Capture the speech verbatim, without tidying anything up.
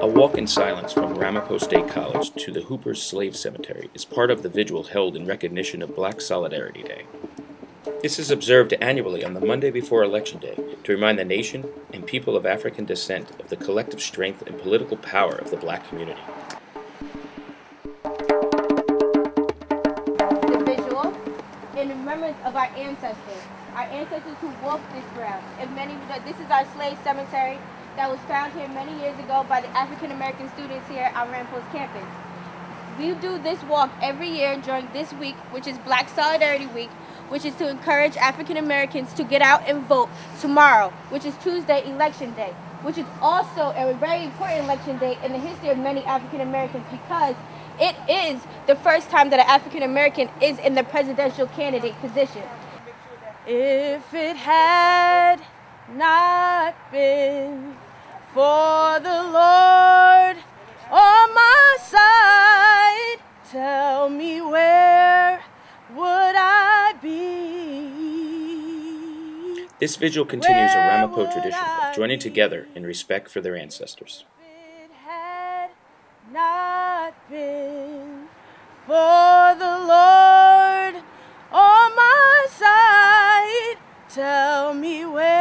A walk in silence from Ramapo State College to the Hopper's Slave Cemetery is part of the vigil held in recognition of Black Solidarity Day. This is observed annually on the Monday before Election Day to remind the nation and people of African descent of the collective strength and political power of the black community. The vigil in remembrance of our ancestors, our ancestors who walked this ground. And many, this is our slave cemetery that was found here many years ago by the African-American students here on Ramapo's campus. We do this walk every year during this week, which is Black Solidarity Week, which is to encourage African-Americans to get out and vote tomorrow, which is Tuesday, Election Day, which is also a very important election day in the history of many African-Americans because it is the first time that an African-American is in the presidential candidate position. If it had not been for the Lord on my side, tell me where would I be? This vigil continues where a Ramapo tradition of joining together in respect for their ancestors. If it had not been for the Lord on my side, tell me where